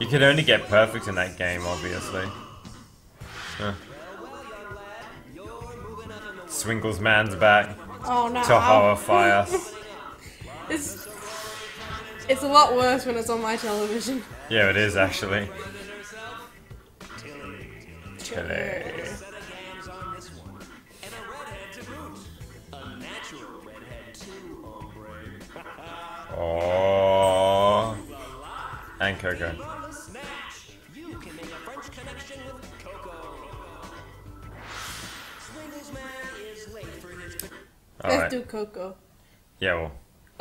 You could only get perfect in that game, obviously. Huh. Swingles man's back. Oh, no. To horrify us. It's a lot worse when it's on my television. Yeah, it is, actually. Chile. Oh, and Coco. All right. Let's do Coco. Yeah, well.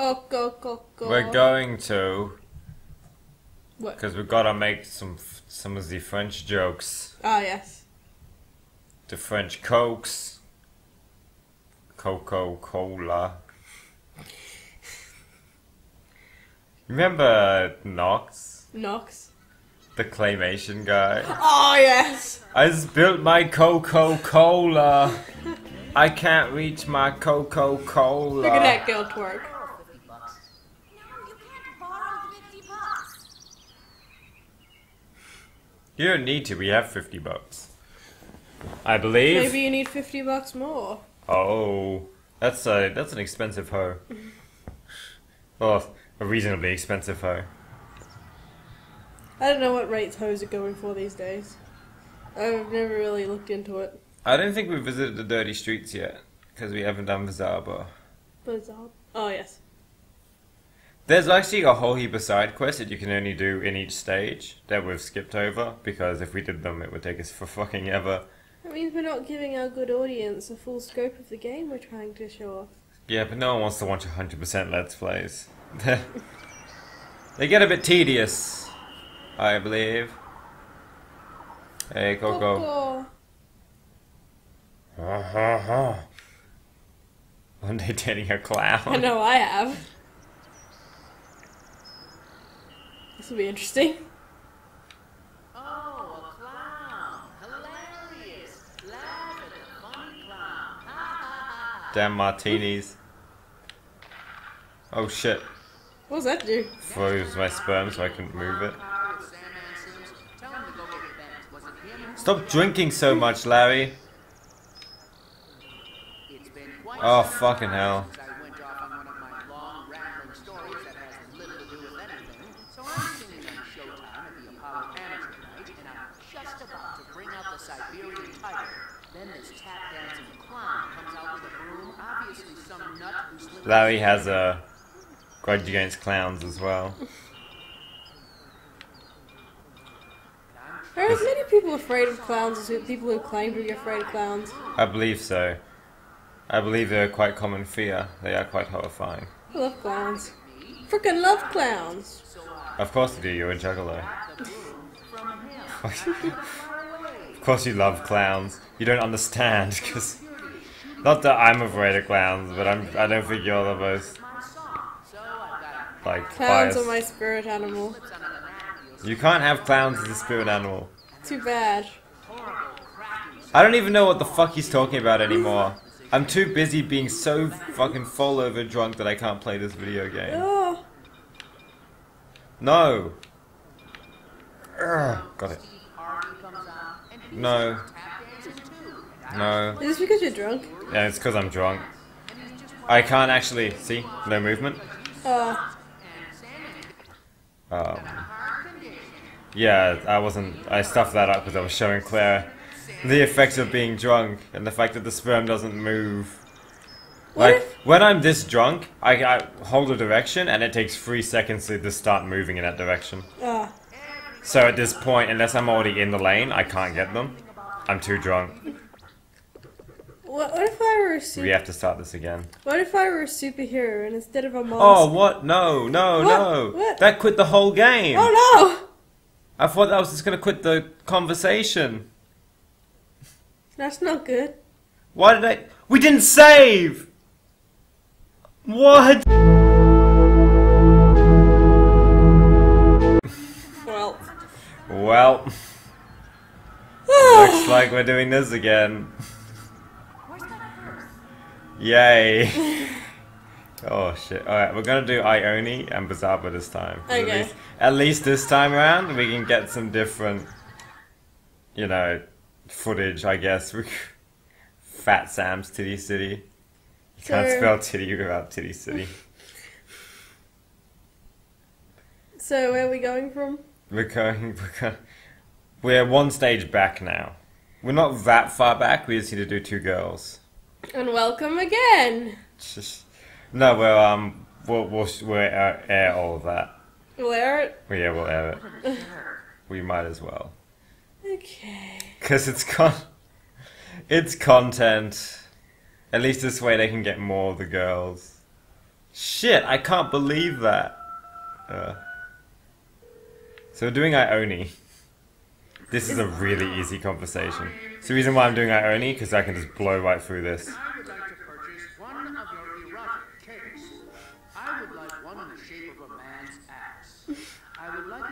Oh, Coco. We're going to. What? Because we've got to make some of the French jokes. Oh, yes. The French cokes. Coca Cola. Remember Knox? Knox? The claymation guy. Oh, yes. I spilled my Coca Cola. I can't reach my Coca Cola. Look at that girl twerk. You don't need to, we have $50. I believe. Maybe you need $50 more. Oh, that's an expensive hoe. Oh, a reasonably expensive hoe. I don't know what rates hoes are going for these days. I've never really looked into it. I don't think we've visited the dirty streets yet, because we haven't done Zabo. Bizarre? Oh, yes. There's actually a whole heap of side quests that you can only do in each stage that we've skipped over, because if we did them it would take us for fucking ever. That means we're not giving our good audience a full scope of the game we're trying to show off. Yeah, but no one wants to watch 100% Let's Plays. They get a bit tedious, I believe. Hey, Coco. One day dating a clown. I know I have. This will be interesting. Oh, a clown. Hilarious. Laugh at a fun clown. Ha. Damn martinis. Oh shit. What does that do? Froze my sperm so I couldn't move it. Stop drinking so much, Larry. Oh, fucking hell. Larry has a grudge against clowns as well. Are as many people afraid of clowns as people who claim to be afraid of clowns? I believe so. I believe they're a quite common fear. They are quite horrifying. I love clowns. Frickin' love clowns! Of course you do, you're a juggalo. Of course you love clowns. You don't understand, because... Not that I'm afraid of clowns, but I don't think you're the most... Like, clowns biased. Are my spirit animal. You can't have clowns as a spirit animal. Too bad. I don't even know what the fuck he's talking about anymore. I'm too busy being so fucking fall over drunk that I can't play this video game. Oh. No. Urgh. Got it. No. No. Is this because you're drunk? Yeah, it's because I'm drunk. I can't actually... See? No movement. Yeah, I wasn't... I stuffed that up because I was showing Claire the effects of being drunk and the fact that the sperm doesn't move. What? Like, when I'm this drunk, I hold a direction and it takes 3 seconds to start moving in that direction. So at this point, unless I'm already in the lane, I can't get them. I'm too drunk. What if I were a super... We have to start this again. What if I were a superhero and instead of a monster... Oh, what? No, no, no. What? That quit the whole game. Oh, no. I thought that was just going to quit the conversation. That's not good. Why did I... We didn't save! What? Well. Well. Looks like we're doing this again. Yay. Oh shit. Alright, we're gonna do Ioni and Bizarre this time. Okay. At least this time around we can get some different, you know, footage, I guess. Fat Sam's Titty City. You can't spell titty without Titty City. So where are we going from? We're one stage back now. We're not that far back, we just need to do two girls. And welcome again! No, we'll air all of that. We'll air it? Well, yeah, we'll air it. We might as well. Okay. Because it's content. At least this way they can get more of the girls. Shit, I can't believe that. So we're doing Ioni. This is a really easy conversation. It's the reason why I'm doing Ioni, because I can just blow right through this.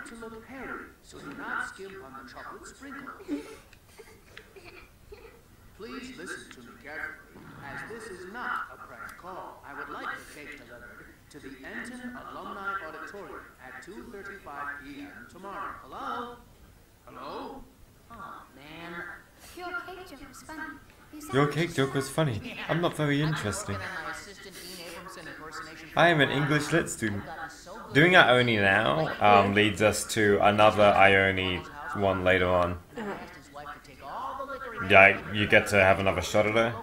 To little Harry, so do not skimp on the chocolate sprinkle. Please listen to me carefully, as this is not a prank call. I would like to take the letter to the Enten Alumni Auditorium at 2:35 p.m. tomorrow. Hello? Hello? Oh, man. Your cake joke was funny. Your cake joke was funny. Yeah. I'm not very interesting. I am an English Lit student. Doing Ioni now leads us to another Ioni one later on. Yeah, you get to have another shot at her.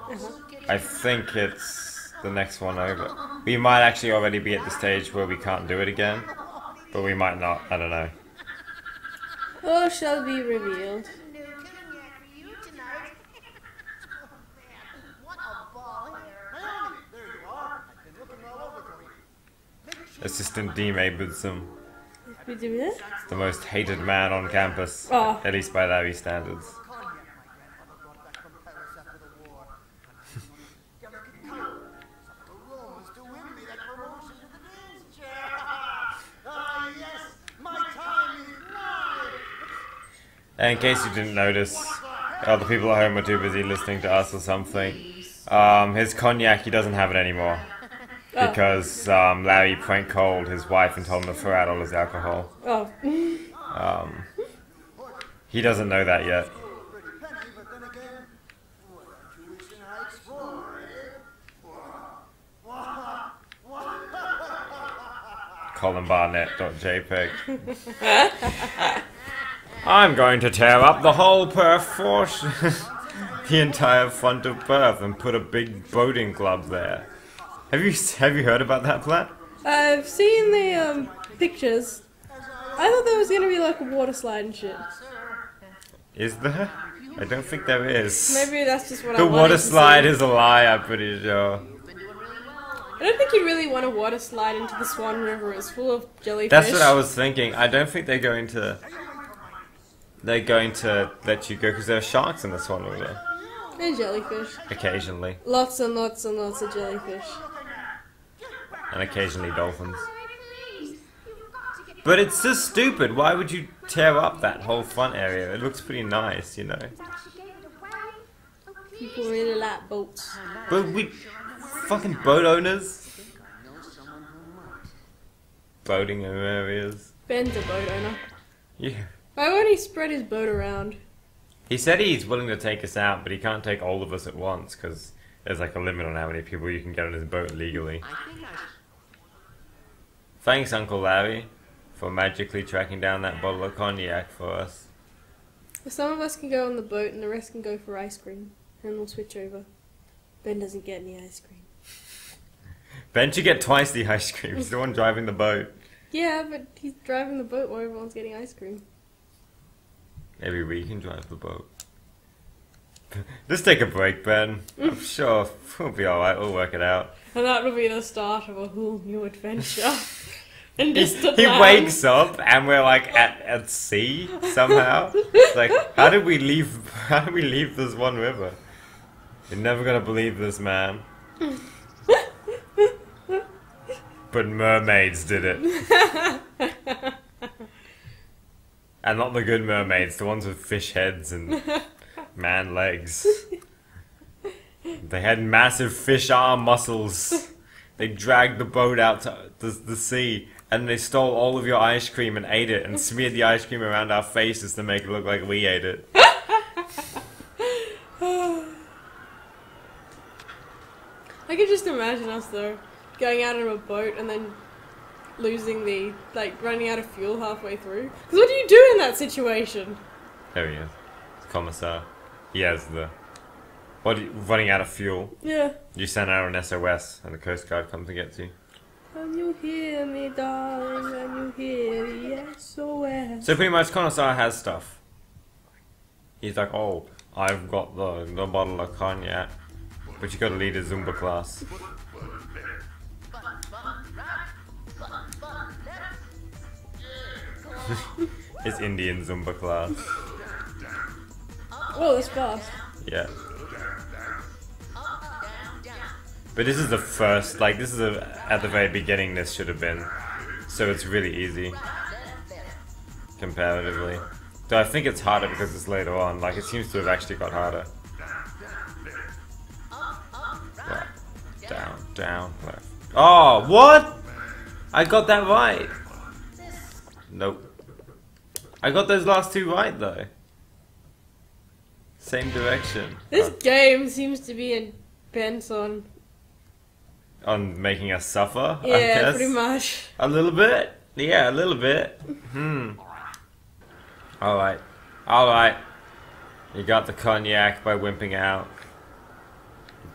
I think it's the next one over. We might actually already be at the stage where we can't do it again, but we might not. I don't know. All shall be revealed. Assistant Dean Abidson. We do this? The most hated man on campus, at least by Larry standards. And in case you didn't notice, the people at home are too busy listening to us or something. His cognac, he doesn't have it anymore. Because Larry prank called his wife and told him to throw out all his alcohol. Oh. He doesn't know that yet. ColinBarnett.jpg. I'm going to tear up the whole Perth force, the entire front of Perth, and put a big boating club there. Have you heard about that plan? I've seen the pictures. I thought there was gonna be like a water slide and shit. Is there? I don't think there is. Maybe that's just what I wanted to see. The water slide is a lie, I'm pretty sure. I don't think you really want a water slide into the Swan River. It's full of jellyfish. That's what I was thinking. I don't think they're going to let you go because there are sharks in the Swan River. And jellyfish. Occasionally. Lots and lots and lots of jellyfish. And occasionally dolphins. But it's just stupid. Why would you tear up that whole front area? It looks pretty nice, you know. People really like boats. But we... fucking boat owners. Boating areas. Ben's a boat owner. Yeah. Why won't he spread his boat around? He said he's willing to take us out, but he can't take all of us at once, because there's like a limit on how many people you can get on his boat legally. Thanks, Uncle Larry, for magically tracking down that bottle of cognac for us. Well, some of us can go on the boat, and the rest can go for ice cream, and we'll switch over. Ben doesn't get any ice cream. Ben should get twice the ice cream. He's the one driving the boat. Yeah, but he's driving the boat while everyone's getting ice cream. Maybe we can drive the boat. Just take a break, Ben. I'm sure we'll be alright, we'll work it out. And that will be the start of a whole new adventure. And he wakes up and we're like at sea somehow. It's like, how did we leave this one river? You're never gonna believe this, man. But mermaids did it. And not the good mermaids, the ones with fish heads and man legs. They had massive fish arm muscles They dragged the boat out to the sea, and they stole all of your ice cream and ate it, and smeared the ice cream around our faces to make it look like we ate it. I can just imagine us though, going out on a boat and then losing the, like, running out of fuel halfway through. Because what do you do in that situation? There he is. It's Commissar. He has the... What, running out of fuel? Yeah. You send out an SOS and the Coast Guard comes and gets you. Can you hear me, darling? Can you hear the SOS? So pretty much Commissar has stuff. He's like, oh, I've got the bottle of cognac, but you gotta lead a Zumba class. It's Indian Zumba class. Oh, that's fast. Yeah. But this is the first, like, this is at the very beginning this should have been. So it's really easy. Comparatively. Though I think it's harder because it's later on, like, it seems to have actually got harder. Right. Down, down, left. Oh, what? I got that right! Nope. I got those last two right, though. Same direction. This game seems to be bent on... On making us suffer, yeah, I guess. Yeah, pretty much. A little bit? Yeah, a little bit. Alright. Alright. You got the cognac by wimping out.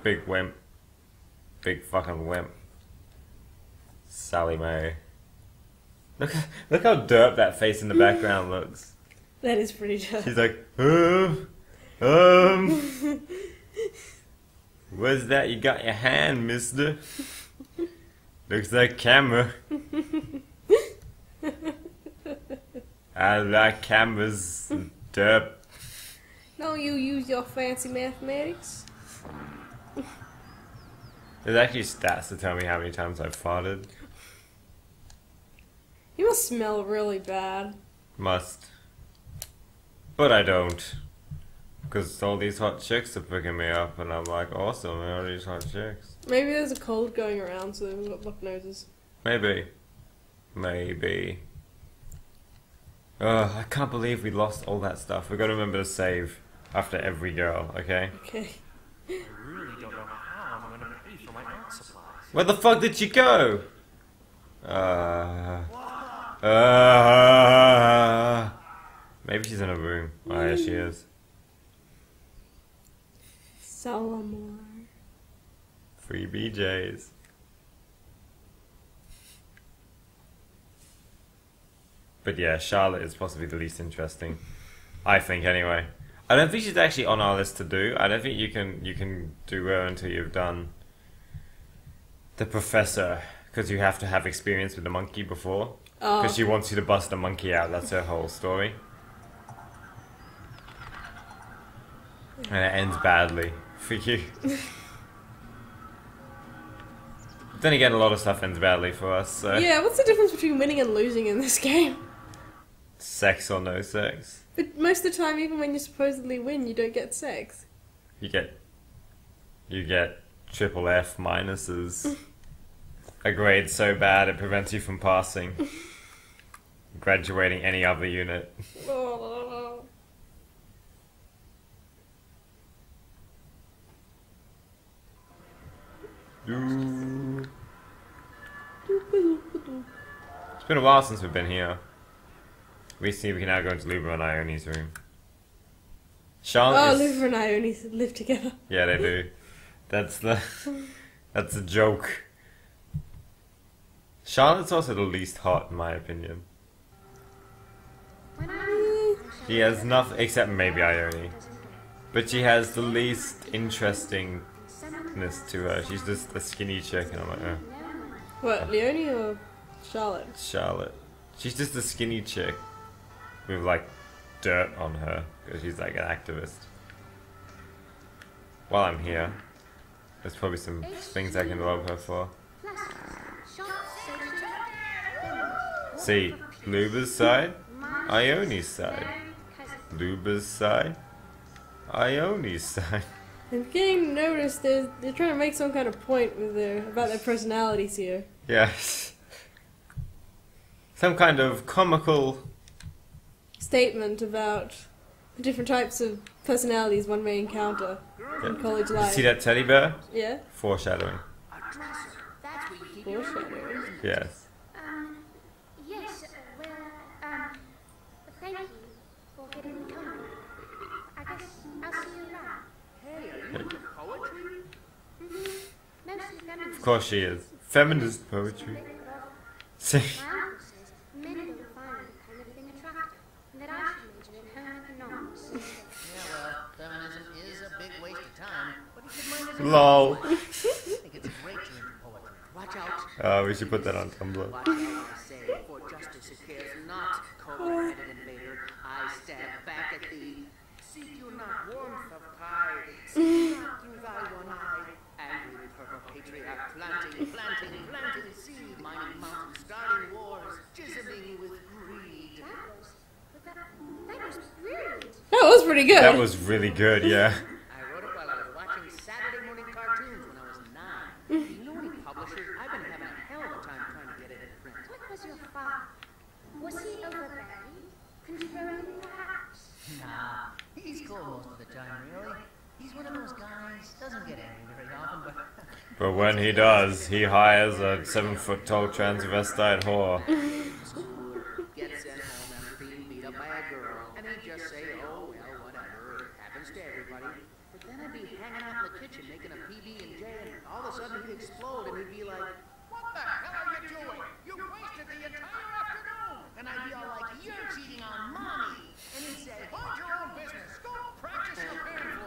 Big wimp. Big fucking wimp. Sally May. Look how derp that face in the background looks. That is pretty derp. She's like, What's that you got your hand, mister? Looks like camera. I like cameras. Derp. No, you use your fancy mathematics. There's actually stats to tell me how many times I've farted. You must smell really bad. Must. But I don't. Because all these hot chicks are picking me up, and I'm like, awesome, all these hot chicks. Maybe there's a cold going around, so they've got blocked noses. Maybe. Maybe. Ugh, I can't believe we lost all that stuff. We've got to remember to save after every girl, okay? Okay. I really don't know how I'm going to pay for my art supplies. Where the fuck did you go? Maybe she's in a room. Oh, yeah, she is. Salamore. Free BJs. But yeah, Charlotte is possibly the least interesting. I think, anyway. I don't think she's actually on our list to do. I don't think you can do her until you've done the professor, because you have to have experience with the monkey before. Oh. Because she wants you to bust the monkey out. That's her whole story. And it ends badly for you. Then again, a lot of stuff ends badly for us, so... Yeah, what's the difference between winning and losing in this game? Sex or no sex. But most of the time, even when you supposedly win, you don't get sex. You get triple F minuses. A grade so bad it prevents you from passing. Graduating any other unit. It's been a while since we've been here. We see we can now go into Luba and Ioni's room. Charlotte Luba and Ioni live together. Yeah, they do. That's a joke. Charlotte's also the least hot in my opinion. She has nothing except maybe Ioni. But she has the least interesting to her. She's just a skinny chick and I'm like, oh. What, Leonie or Charlotte? Charlotte. She's just a skinny chick with like dirt on her because she's like an activist. While I'm here, there's probably some things I can rob her for. See, Luba's side, Ioni's side. Luba's side, Ioni's side. I'm getting noticed. They're trying to make some kind of point with about their personalities here. Yes. Some kind of comical statement about the different types of personalities one may encounter in college life. You see that teddy bear? Yeah. Foreshadowing. Foreshadowing? Yes. Yes, well, thank you for getting me coming. I guess I'll see you around. Of course she is. Feminist poetry. Lol. We should put that on Tumblr. That was pretty good. That was really good, yeah. I wrote it while I was watching Saturday morning cartoons when I was 9. You know any publishers? I've been having a hell of a time trying to get it in print. What was your father? Was he overbearing? Controlling perhaps? Nah, he's cool most of the time, really. He's one of those guys, doesn't get angry very often, but... But when he does, he hires a 7-foot-tall transvestite whore. Gets sent home after being beat up by a girl, and they just say, oh, well, whatever, it happens to everybody. But then I'd be hanging out in the kitchen making a PB&J, and all of a sudden he'd explode, and he'd be like, what the hell are you doing? You wasted the entire afternoon! And I'd be all like, you're cheating on mommy! And he'd say, hold your own business, go practice your parents.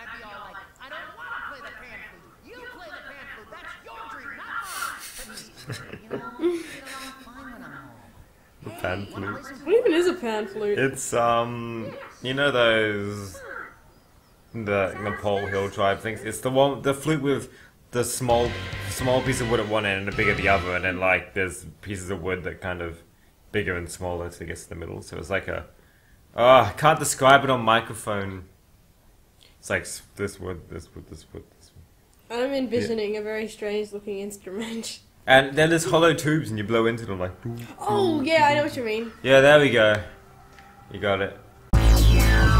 I'd be all like, I don't want to play the pan flute. You play the pan flute. That's your dream, not mine. But you know, I'm fine when I'm home. The pan flute. What even is a pan flute? It's you know those the Nepal Hill tribe things. It's the one, the flute with the small piece of wood at one end and the big at the other, and then like there's pieces of wood that kind of bigger and smaller to get to the middle. So it's like a I can't describe it on microphone. It's like this wood, this wood, this wood, this wood. I'm envisioning a very strange looking instrument. And then there's hollow tubes and you blow into them like... Oh, yeah, I know what you mean. Yeah, there we go. You got it.